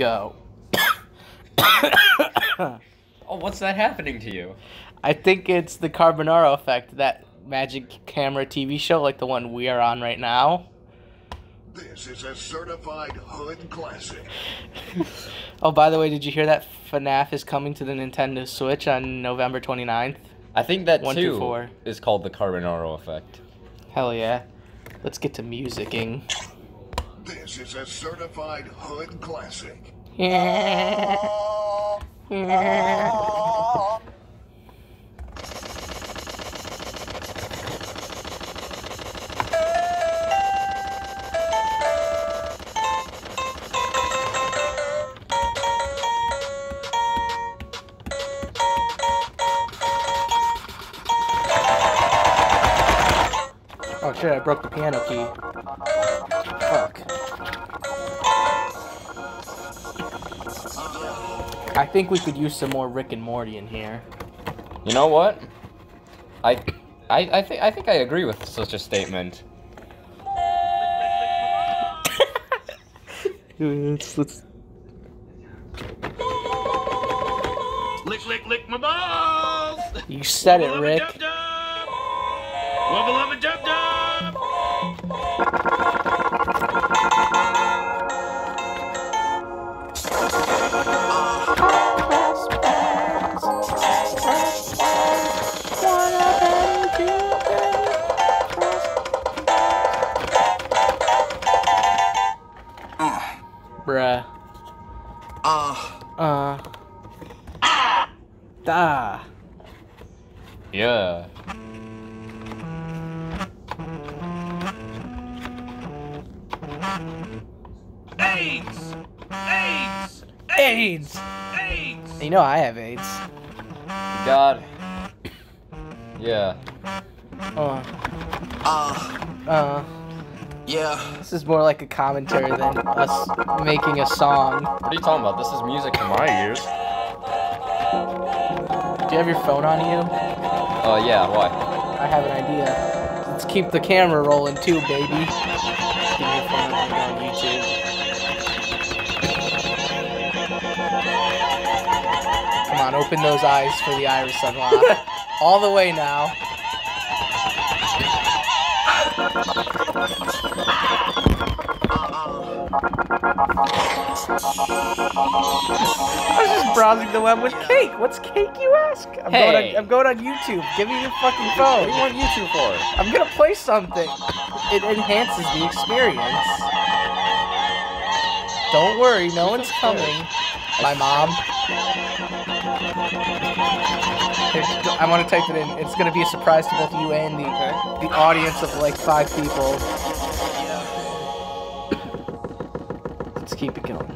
go. Oh, what's that happening to you? I think it's the Carbonaro Effect, that magic camera TV show like the one we are on right now. This is a certified hood classic. Oh, by the way, did you hear that FNAF is coming to the Nintendo Switch on November 29th? I think that too is called the Carbonaro Effect. Hell yeah. Let's get to musicking. This is a certified hood classic. Yeah. Yeah. Oh shit, I broke the piano key. Fuck. I think we could use some more Rick and Morty in here. You know what? I think I agree with such a statement. Let's lick, lick, lick my balls. You said it, Rick. Wubba lubba dub dub. Bruh. Da. Yeah. AIDS! AIDS! AIDS! AIDS! You know I have AIDS. God. Yeah. Yeah. This is more like a commentary than us making a song. What are you talking about? This is music to my ears. Do you have your phone on you? Oh, yeah, why? I have an idea. Let's keep the camera rolling too, baby. Come on, open those eyes for the iris unlock. All the way now. I was just browsing the web with cake. What's cake, you ask? I'm going on YouTube. Give me your fucking phone. What do you want YouTube for? I'm gonna play something. It enhances the experience. Don't worry, no one's coming. My mom. I want to type it in. It's going to be a surprise to both you and the audience of like 5 people. Let's keep it going.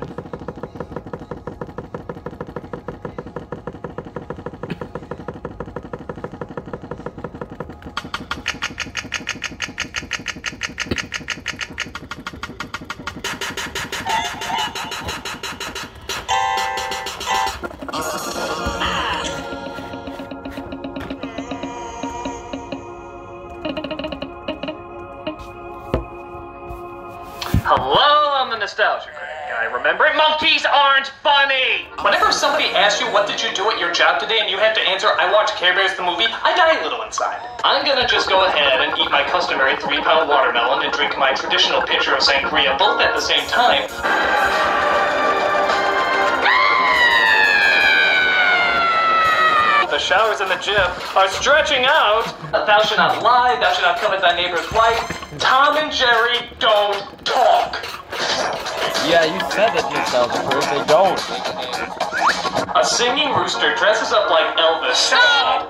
Hello, I'm the Nostalgia Critic guy. Remember, monkeys aren't funny! Whenever somebody asks you what did you do at your job today and you have to answer, I watched Care Bears the movie, I die a little inside. I'm gonna just go ahead and eat my customary 3-pound watermelon and drink my traditional pitcher of sangria both at the same time. The showers in the gym are stretching out. Thou shalt not lie, thou shalt not covet thy neighbor's wife. Tom and Jerry don't talk. Yeah, you said that yourself, of course, they don't. A singing rooster dresses up like Elvis. Stop!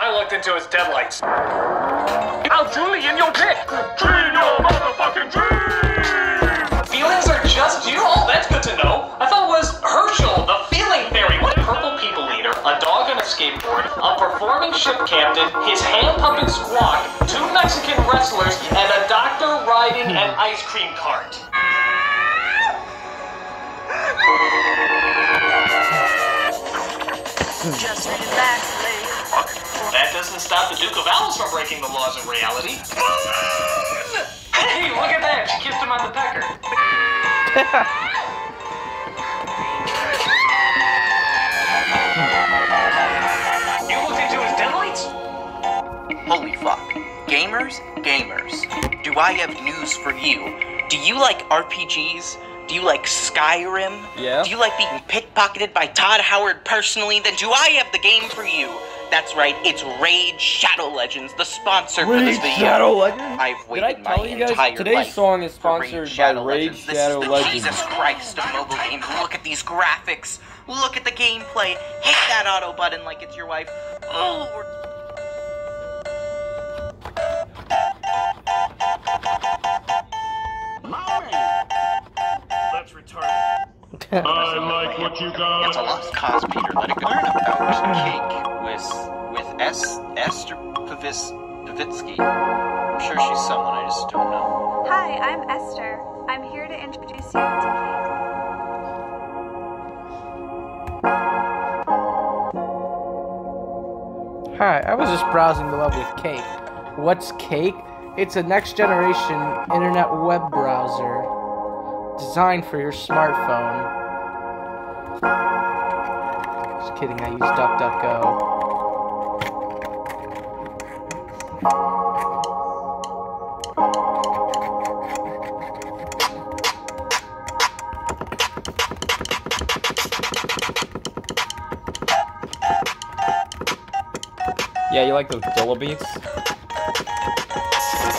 I looked into his deadlights. I'll Julie in your dick. Dream your motherfucking dream! Feelings are just you? Oh, that's good to know. I thought it was Herschel, the feeling fairy. What a purple people leader, a dog on a skateboard, a performing ship captain, his hand puppet squawk, 2 Mexican wrestlers, and a doctor riding an ice cream cart. Just relax, lady. book. That doesn't stop the Duke of Owls from breaking the laws of reality. Balloon! Hey, look at that! She kissed him on the pecker. You looked into his deadlights? Holy fuck. Gamers, do I have news for you. Do you like RPGs? Do you like Skyrim? Yeah. Do you like being pickpocketed by Todd Howard personally? Then do I have the game for you. That's right, it's Raid Shadow Legends, the sponsor for this video. Raid Shadow Legends? I've waited my entire life. Today's song is sponsored by Raid Shadow Legends. Jesus Christ, a mobile game. Look at these graphics. Look at the gameplay. Hit that auto button like it's your wife. Oh, we're... That's retarded. I like what you got. It's a lost cause, Peter. Let it go. Learn about cake with Esther Pavitsky. I'm sure she's someone I just don't know. Hi, I'm Esther. I'm here to introduce you to cake. Hi, I was just browsing the web with Cake. What's Cake? It's a next-generation internet web browser designed for your smartphone. Just kidding, I use DuckDuckGo. Yeah, you like those Dilla beats?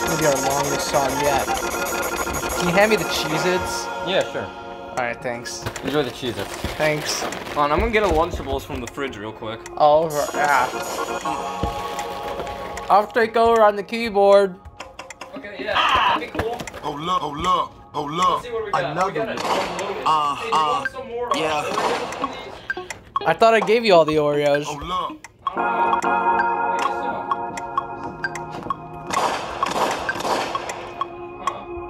Maybe our longest song yet. Can you hand me the Cheez-Its? Yeah, sure. Alright, thanks. Enjoy the Cheez-Its. Thanks. Hold on, I'm gonna get a Lunchables from the fridge real quick. Oh, yeah. I'll take over on the keyboard. Okay, yeah. That'd be cool. Oh, look. Let's see what we got. Another one. Yeah. I thought I gave you all the Oreos. Oh, look.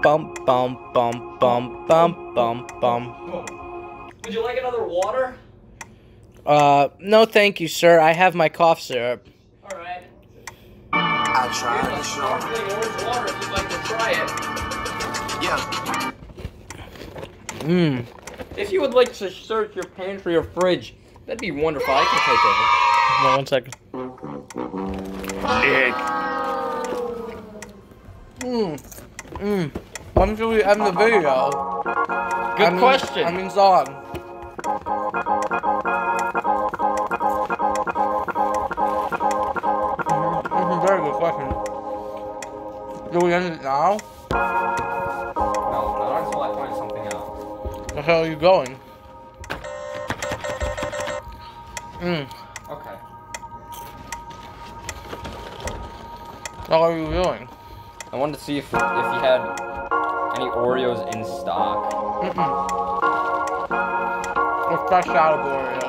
Bum. Would you like another water? No thank you, sir. I have my cough syrup. Alright. I tried to show orange water if you'd like to try it. Yeah. If you would like to search your pantry or fridge, that'd be wonderful. I can take over. One second. When should we end the video? Good question. I mean song. Very good question. Do we end it now? No, not until I find something else. Where the hell are you going? Okay. How are you doing? I wanted to see if you had any Oreos in stock. We're fresh out of Oreos.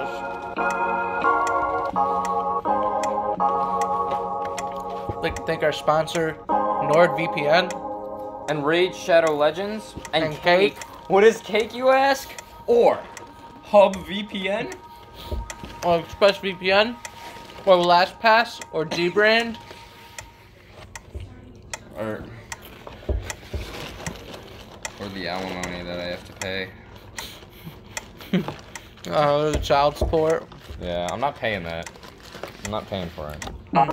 Like to thank our sponsor, NordVPN. And Raid Shadow Legends. And Cake. What is Cake, you ask? Or HubVPN? Or ExpressVPN? Or LastPass? Or D-brand? Or the alimony that I have to pay. The child support. Yeah, I'm not paying that. I'm not paying for it. I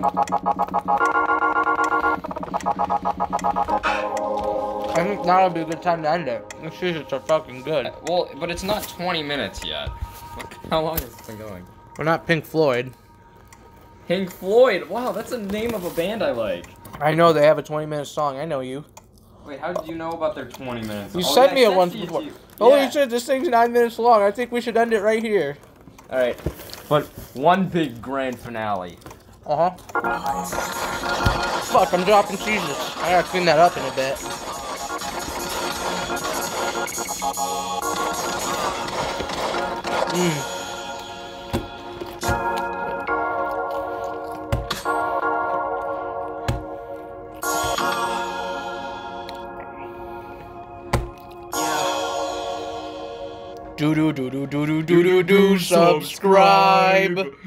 think now would be a good time to end it. The Cheez-Its are fucking good. Well, but it's not 20 minutes yet. How long has this been going? We're not Pink Floyd. Pink Floyd? Wow, that's the name of a band I like. I know they have a 20-minute song. I know you. Wait, how did you know about their 20 minutes? You sent me a one before. Holy shit, this thing's 9 minutes long. I think we should end it right here. All right, but one big grand finale. Fuck, I'm dropping Cheez-Its. I gotta clean that up in a bit. Do subscribe.